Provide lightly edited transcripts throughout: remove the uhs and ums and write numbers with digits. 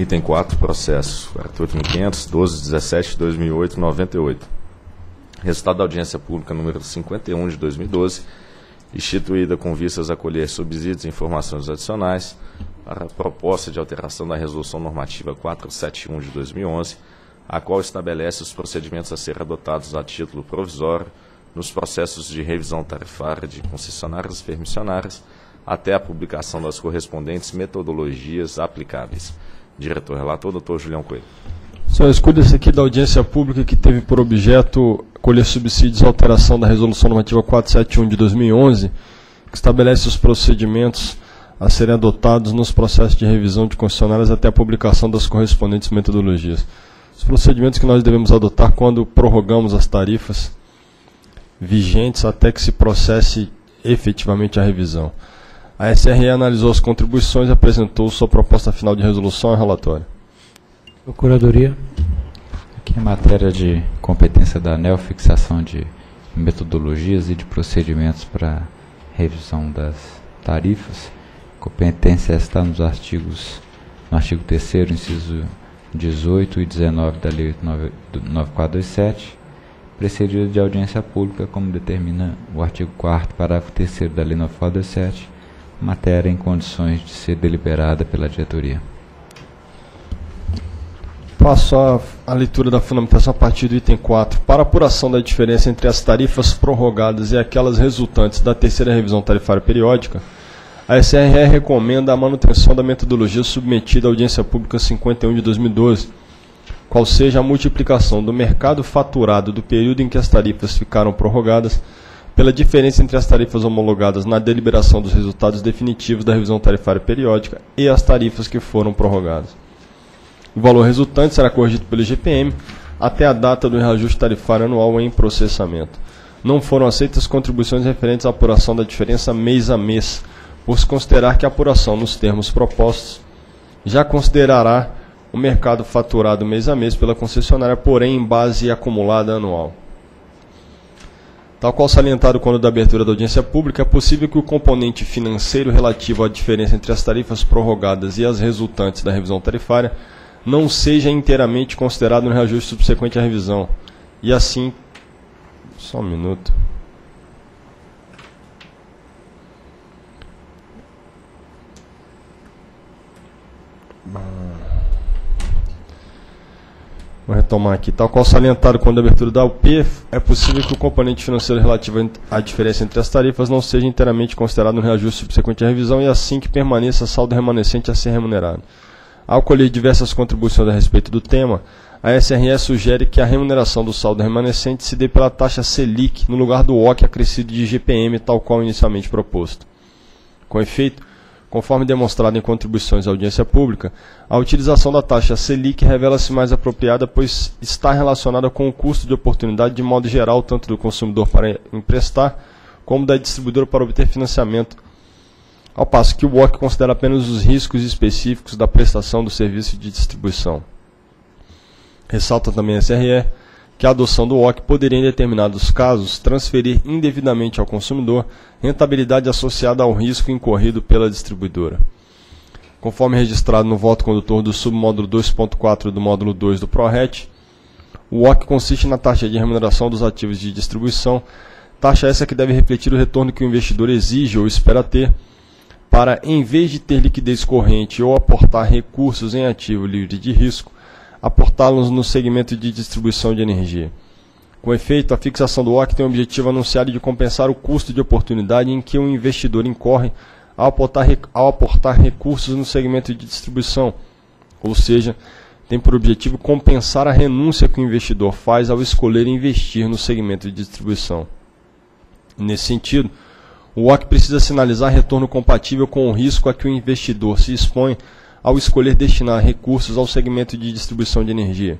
Item 4, processo 48.500.12.17.2008.98. Resultado da audiência pública número 51 de 2012, instituída com vistas a colher subsídios e informações adicionais para a proposta de alteração da Resolução Normativa 471 de 2011, a qual estabelece os procedimentos a serem adotados a título provisório nos processos de revisão tarifária de concessionárias e permissionárias até a publicação das correspondentes metodologias aplicáveis. Diretor relator, doutor Julião Coelho. Senhor, escolha-se aqui da audiência pública que teve por objeto colher subsídios à alteração da Resolução Normativa 471 de 2011, que estabelece os procedimentos a serem adotados nos processos de revisão de concessionárias até a publicação das correspondentes metodologias. Os procedimentos que nós devemos adotar quando prorrogamos as tarifas vigentes até que se processe efetivamente a revisão. A SRE analisou as contribuições e apresentou sua proposta final de resolução ao relatório. Procuradoria. Aqui é matéria de competência da ANEEL, fixação de metodologias e de procedimentos para revisão das tarifas. Competência está nos artigos, no artigo 3º, inciso 18 e 19 da Lei 8.9427, precedida de audiência pública, como determina o artigo 4º, parágrafo 3º da Lei 9.427, matéria em condições de ser deliberada pela diretoria. Passo a leitura da fundamentação a partir do item 4. Para apuração da diferença entre as tarifas prorrogadas e aquelas resultantes da terceira revisão tarifária periódica, a SRE recomenda a manutenção da metodologia submetida à audiência pública 51 de 2012, qual seja a multiplicação do mercado faturado do período em que as tarifas ficaram prorrogadas pela diferença entre as tarifas homologadas na deliberação dos resultados definitivos da revisão tarifária periódica e as tarifas que foram prorrogadas. O valor resultante será corrigido pelo IGP-M até a data do reajuste tarifário anual em processamento. Não foram aceitas contribuições referentes à apuração da diferença mês a mês, por se considerar que a apuração nos termos propostos já considerará o mercado faturado mês a mês pela concessionária, porém em base acumulada anual. Tal qual salientado quando da abertura da audiência pública, é possível que o componente financeiro relativo à diferença entre as tarifas prorrogadas e as resultantes da revisão tarifária não seja inteiramente considerado no reajuste subsequente à revisão. E assim... Só um minuto. Vou retomar aqui. Tal qual salientado quando a abertura da UP, é possível que o componente financeiro relativo à diferença entre as tarifas não seja inteiramente considerado no reajuste subsequente à revisão e assim que permaneça saldo remanescente a ser remunerado. Ao colher diversas contribuições a respeito do tema, a SRE sugere que a remuneração do saldo remanescente se dê pela taxa SELIC no lugar do WACC acrescido de IGP-M, tal qual inicialmente proposto. Com efeito, conforme demonstrado em contribuições à audiência pública, a utilização da taxa SELIC revela-se mais apropriada, pois está relacionada com o custo de oportunidade de modo geral, tanto do consumidor para emprestar, como da distribuidora para obter financiamento, ao passo que o WACC considera apenas os riscos específicos da prestação do serviço de distribuição. Ressalta também a SRE que a adoção do WACC poderia, em determinados casos, transferir indevidamente ao consumidor rentabilidade associada ao risco incorrido pela distribuidora. Conforme registrado no voto condutor do submódulo 2.4 do módulo 2 do ProRet, o WACC consiste na taxa de remuneração dos ativos de distribuição, taxa essa que deve refletir o retorno que o investidor exige ou espera ter, para, em vez de ter liquidez corrente ou aportar recursos em ativo livre de risco, aportá-los no segmento de distribuição de energia. Com efeito, a fixação do WACC tem o objetivo anunciado de compensar o custo de oportunidade em que o investidor incorre ao aportar recursos no segmento de distribuição, ou seja, tem por objetivo compensar a renúncia que o investidor faz ao escolher investir no segmento de distribuição. Nesse sentido, o WACC precisa sinalizar retorno compatível com o risco a que o investidor se expõe ao escolher destinar recursos ao segmento de distribuição de energia.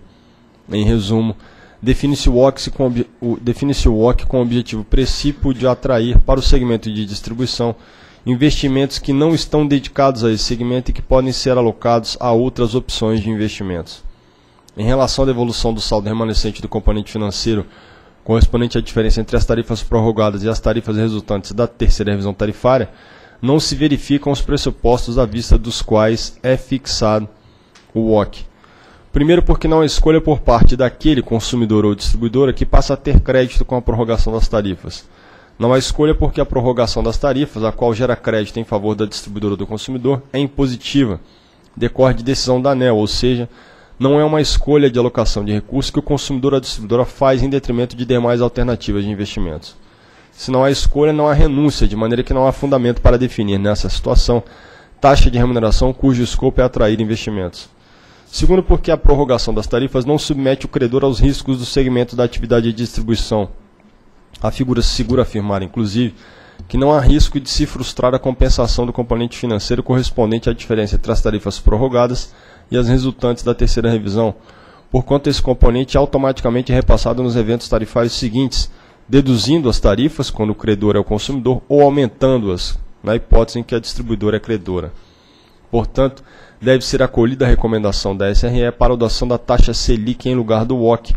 Em resumo, define-se o WACC com o objetivo precípio de atrair para o segmento de distribuição investimentos que não estão dedicados a esse segmento e que podem ser alocados a outras opções de investimentos. Em relação à devolução do saldo remanescente do componente financeiro correspondente à diferença entre as tarifas prorrogadas e as tarifas resultantes da terceira revisão tarifária, não se verificam os pressupostos à vista dos quais é fixado o WACC. Primeiro, porque não há escolha por parte daquele consumidor ou distribuidora que passa a ter crédito com a prorrogação das tarifas. Não há escolha porque a prorrogação das tarifas, a qual gera crédito em favor da distribuidora do consumidor, é impositiva, decorre de decisão da ANEEL, ou seja, não é uma escolha de alocação de recursos que o consumidor ou a distribuidora faz em detrimento de demais alternativas de investimentos. Se não há escolha, não há renúncia, de maneira que não há fundamento para definir, nessa situação, taxa de remuneração cujo escopo é atrair investimentos. Segundo, porque a prorrogação das tarifas não submete o credor aos riscos do segmento da atividade de distribuição. A figura segura afirmar, inclusive, que não há risco de se frustrar a compensação do componente financeiro correspondente à diferença entre as tarifas prorrogadas e as resultantes da terceira revisão, porquanto esse componente automaticamente é repassado nos eventos tarifários seguintes, deduzindo as tarifas quando o credor é o consumidor ou aumentando-as, na hipótese em que a distribuidora é credora. Portanto, deve ser acolhida a recomendação da SRE para a adoção da taxa SELIC em lugar do WACC,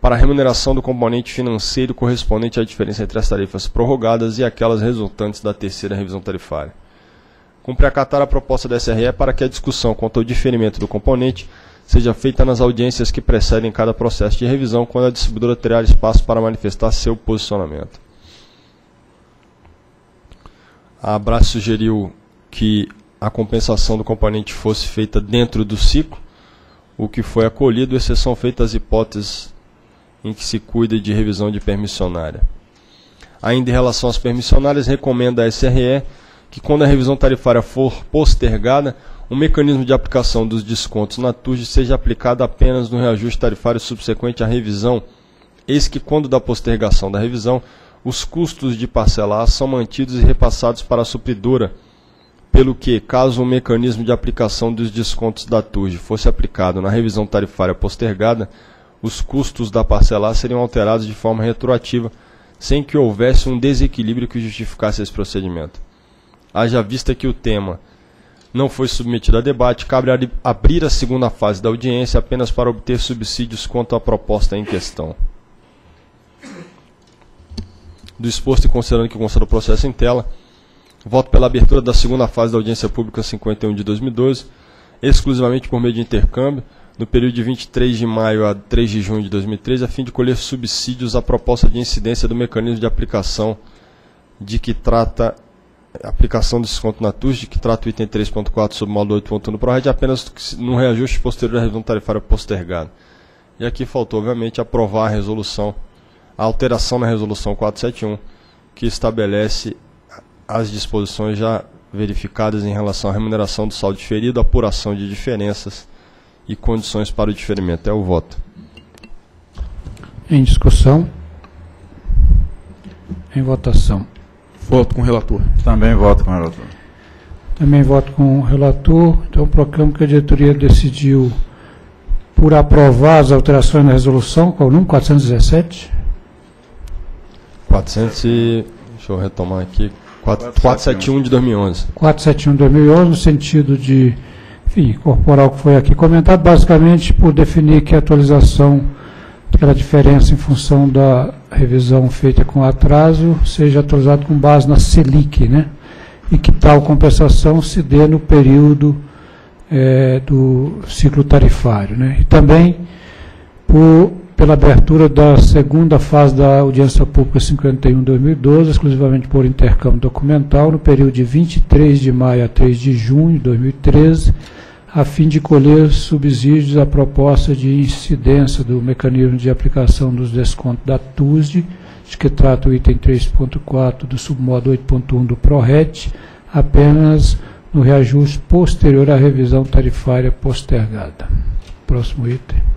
para a remuneração do componente financeiro correspondente à diferença entre as tarifas prorrogadas e aquelas resultantes da terceira revisão tarifária. Cumpre acatar a proposta da SRE para que a discussão quanto ao diferimento do componente seja feita nas audiências que precedem cada processo de revisão, quando a distribuidora terá espaço para manifestar seu posicionamento. A ABRA sugeriu que a compensação do componente fosse feita dentro do ciclo, o que foi acolhido, exceção feita às hipóteses em que se cuida de revisão de permissionária. Ainda em relação às permissionárias, recomenda a SRE que, quando a revisão tarifária for postergada, o mecanismo de aplicação dos descontos na TURG seja aplicado apenas no reajuste tarifário subsequente à revisão, eis que, quando da postergação da revisão, os custos de parcelar são mantidos e repassados para a supridora, pelo que, caso o mecanismo de aplicação dos descontos da TURG fosse aplicado na revisão tarifária postergada, os custos da parcelar seriam alterados de forma retroativa, sem que houvesse um desequilíbrio que justificasse esse procedimento. Haja vista que o tema não foi submetido a debate, cabe abrir a segunda fase da audiência apenas para obter subsídios quanto à proposta em questão. Do exposto e considerando que consta do processo em tela, voto pela abertura da segunda fase da audiência pública 51 de 2012, exclusivamente por meio de intercâmbio, no período de 23 de maio a 3 de junho de 2013, a fim de colher subsídios à proposta de incidência do mecanismo de aplicação de que trata aplicação do desconto na TUSD, que trata o item 3.4 sob o módulo 8.1 do ProRet, apenas no reajuste posterior à revisão tarifária postergada. E aqui faltou, obviamente, aprovar a resolução, a alteração na resolução 471, que estabelece as disposições já verificadas em relação à remuneração do saldo diferido, apuração de diferenças e condições para o diferimento. É o voto. Em discussão. Em votação. Voto com o relator. Também voto com o relator. Também voto com o relator. Então, proclamo que a diretoria decidiu por aprovar as alterações na resolução. Qual o número? 417? 400 e... Deixa eu retomar aqui. 471 de 2011. 471 de 2011, no sentido de... Enfim, incorporar o que foi aqui comentado, basicamente por definir que a atualização daquela diferença em função da revisão feita com atraso seja atualizada com base na SELIC, né? E que tal compensação se dê no período do ciclo tarifário, né? E também pela abertura da segunda fase da audiência pública 51/2012, exclusivamente por intercâmbio documental, no período de 23 de maio a 3 de junho de 2013, a fim de colher subsídios à proposta de incidência do mecanismo de aplicação dos descontos da TUSD, de que trata o item 3.4 do submodo 8.1 do ProRet, apenas no reajuste posterior à revisão tarifária postergada. Próximo item.